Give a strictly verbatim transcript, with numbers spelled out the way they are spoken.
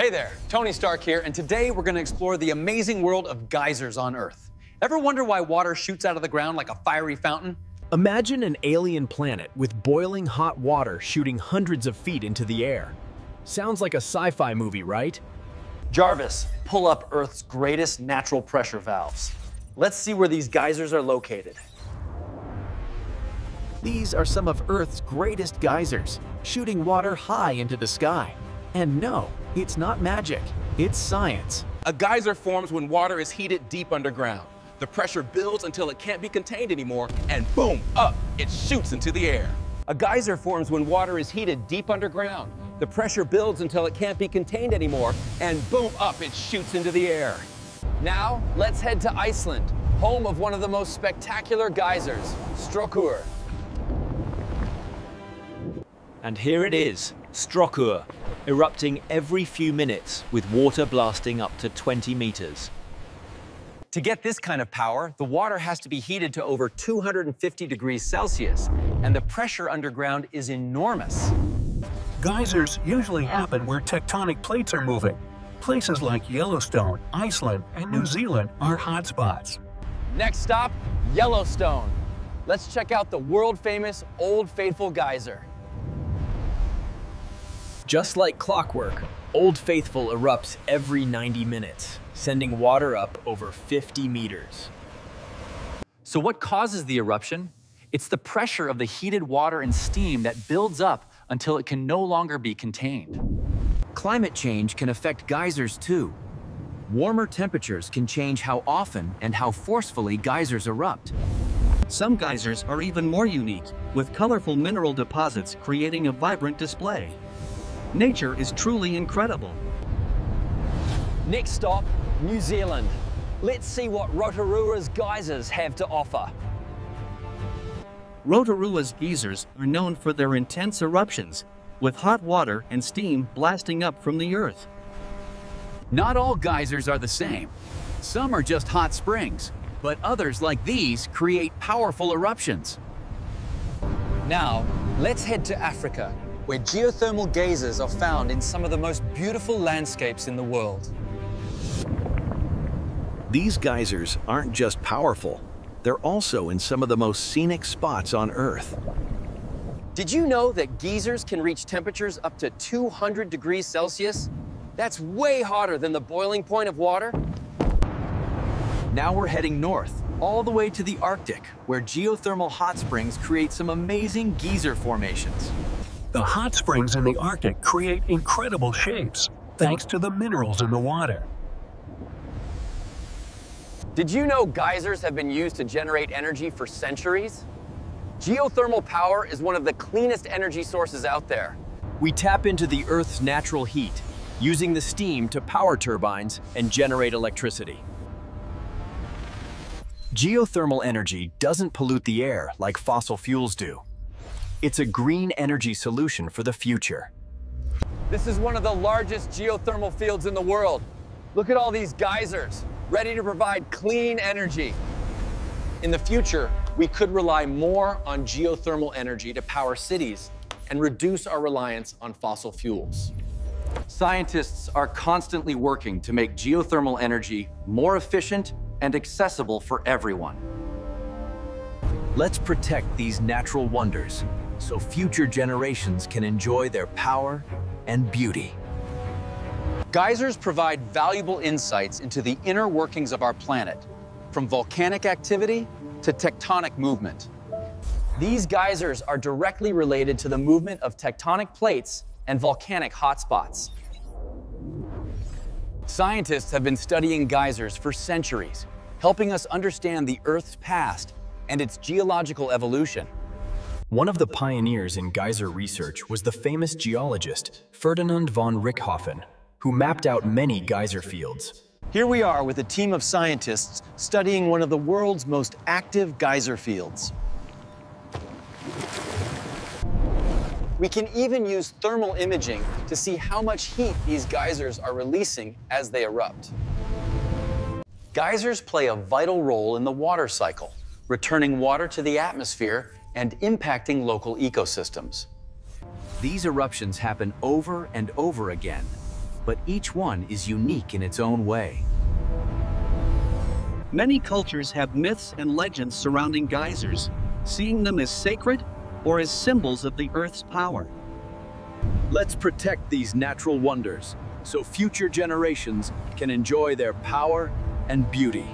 Hey there, Tony Stark here, and today we're going to explore the amazing world of geysers on Earth. Ever wonder why water shoots out of the ground like a fiery fountain? Imagine an alien planet with boiling hot water shooting hundreds of feet into the air. Sounds like a sci-fi movie, right? Jarvis, pull up Earth's greatest natural pressure valves. Let's see where these geysers are located. These are some of Earth's greatest geysers, shooting water high into the sky. And no, it's not magic, it's science. A geyser forms when water is heated deep underground. The pressure builds until it can't be contained anymore, and boom, up, it shoots into the air. A geyser forms when water is heated deep underground. The pressure builds until it can't be contained anymore, and boom, up, it shoots into the air. Now, let's head to Iceland, home of one of the most spectacular geysers, Strokkur. And here it is, Strokkur, erupting every few minutes with water blasting up to twenty meters. To get this kind of power, the water has to be heated to over two hundred fifty degrees Celsius, and the pressure underground is enormous. Geysers usually happen where tectonic plates are moving. Places like Yellowstone, Iceland, and New Zealand are hotspots. Next stop, Yellowstone. Let's check out the world-famous Old Faithful geyser. Just like clockwork, Old Faithful erupts every ninety minutes, sending water up over fifty meters. So what causes the eruption? It's the pressure of the heated water and steam that builds up until it can no longer be contained. Climate change can affect geysers too. Warmer temperatures can change how often and how forcefully geysers erupt. Some geysers are even more unique, with colorful mineral deposits creating a vibrant display. Nature is truly incredible. Next stop, New Zealand. Let's see what Rotorua's geysers have to offer. Rotorua's geysers are known for their intense eruptions, with hot water and steam blasting up from the earth. Not all geysers are the same. Some are just hot springs, but others like these create powerful eruptions. Now, let's head to Africa, where geothermal geysers are found in some of the most beautiful landscapes in the world. These geysers aren't just powerful, they're also in some of the most scenic spots on Earth. Did you know that geysers can reach temperatures up to two hundred degrees Celsius? That's way hotter than the boiling point of water. Now we're heading north, all the way to the Arctic, where geothermal hot springs create some amazing geyser formations. The hot springs in the Arctic create incredible shapes, thanks to the minerals in the water. Did you know geysers have been used to generate energy for centuries? Geothermal power is one of the cleanest energy sources out there. We tap into the Earth's natural heat, using the steam to power turbines and generate electricity. Geothermal energy doesn't pollute the air like fossil fuels do. It's a green energy solution for the future. This is one of the largest geothermal fields in the world. Look at all these geysers, ready to provide clean energy. In the future, we could rely more on geothermal energy to power cities and reduce our reliance on fossil fuels. Scientists are constantly working to make geothermal energy more efficient and accessible for everyone. Let's protect these natural wonders, so future generations can enjoy their power and beauty. Geysers provide valuable insights into the inner workings of our planet, from volcanic activity to tectonic movement. These geysers are directly related to the movement of tectonic plates and volcanic hotspots. Scientists have been studying geysers for centuries, helping us understand the Earth's past and its geological evolution. One of the pioneers in geyser research was the famous geologist Ferdinand von Richthofen, who mapped out many geyser fields. Here we are with a team of scientists studying one of the world's most active geyser fields. We can even use thermal imaging to see how much heat these geysers are releasing as they erupt. Geysers play a vital role in the water cycle, returning water to the atmosphere and impacting local ecosystems. These eruptions happen over and over again, but each one is unique in its own way. Many cultures have myths and legends surrounding geysers, seeing them as sacred or as symbols of the Earth's power. Let's protect these natural wonders so future generations can enjoy their power and beauty.